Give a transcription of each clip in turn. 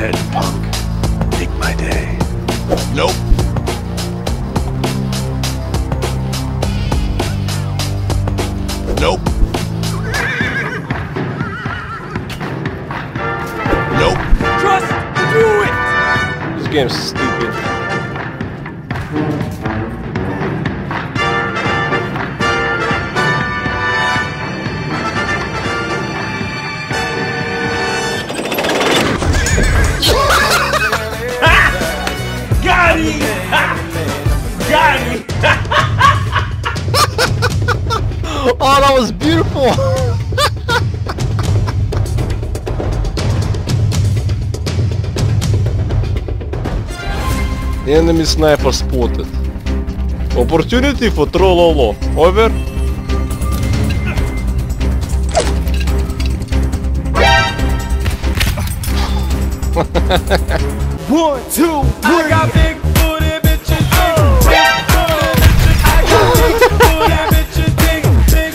head, punk. Take my day. Nope. Nope. Nope. Just do it! This game's stupid. Got him! Got him! Oh, that was beautiful! Enemy sniper spotted. Opportunity for Trollolo. Over. One, two, three. I got big booty bitches. I got big booty bitches. Big booty bitches. Big booty bitches. Big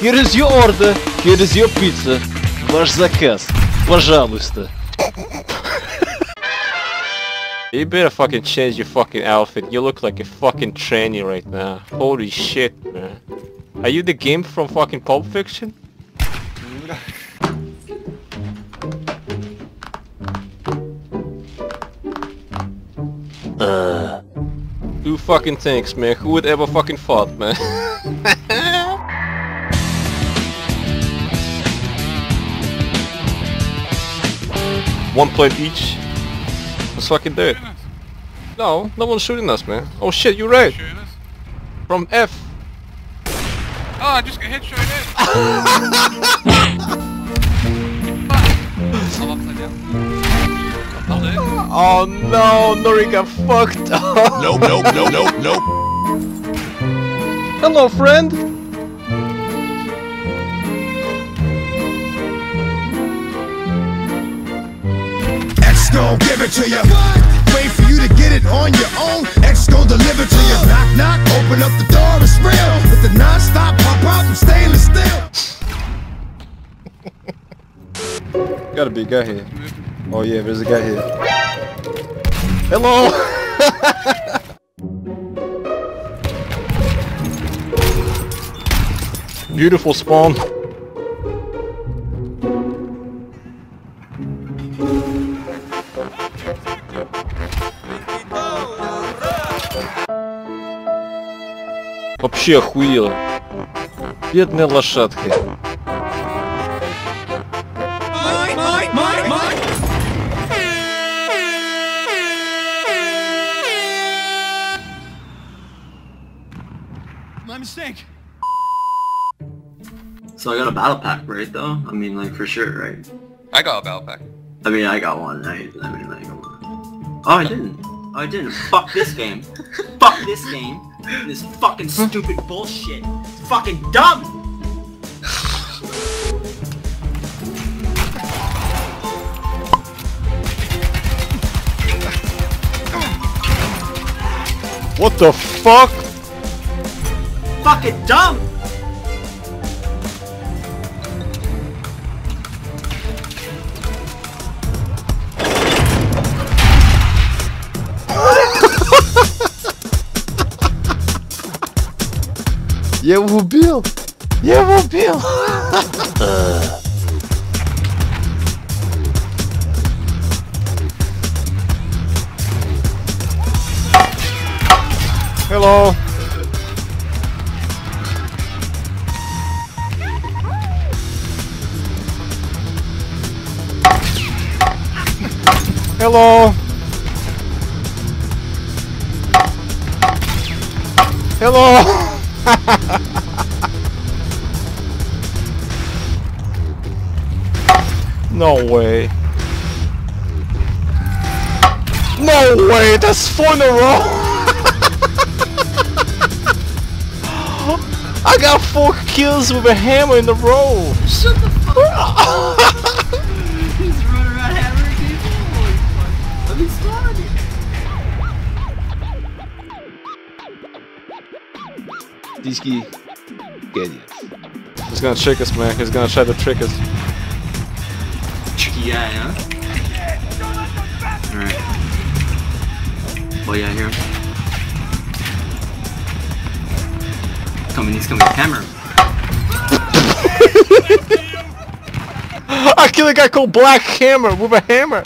Here is your order! Here is your pizza! Ваш заказ! Пожалуйста! You better fucking change your fucking outfit. You look like a fucking tranny right now. Holy shit, man. Are you the game from fucking Pulp Fiction? Two fucking things, man. Who would ever fucking thought, man? One point each. Let's fucking do it. No, no one's shooting us, man. Oh shit, you're right. From F. Oh, I just got hit straight in. I'm upside down. Oh no, Nori got fucked up. Nope, nope, nope, nope, nope. Hello, friend. Go give it to you. Wait for you to get it on your own. X go deliver to you. Knock knock, open up the door, it's real. With the non-stop pop out from stainless steel. Gotta be a guy here. Oh yeah, there's a guy here. Hello. Beautiful spawn. Вообще охуела. Бедная лошадка. My mistake. So I got a battle pack, right? Though I mean, like for sure, right? I got a battle pack. I mean, I got one, right? I mean, like. Oh, I didn't. Oh, I didn't. Fuck this game. Fuck this game. This fucking stupid bullshit. It's fucking dumb! What the fuck? Fucking dumb! Я его убил! Я его убил! Hello! Hello! Hello! No way. No way, that's four in a row! I got 4 kills with a hammer in a row! Shut the fuck up! Just run around hammering people? Holy fuck. Let me spawn you! Disky. Get it. He's gonna trick us, man. He's gonna try to trick us. Tricky eye, huh? Alright. Oh yeah, I hear him. Coming, he's coming. Hammer! I killed a guy called Black Hammer with a hammer!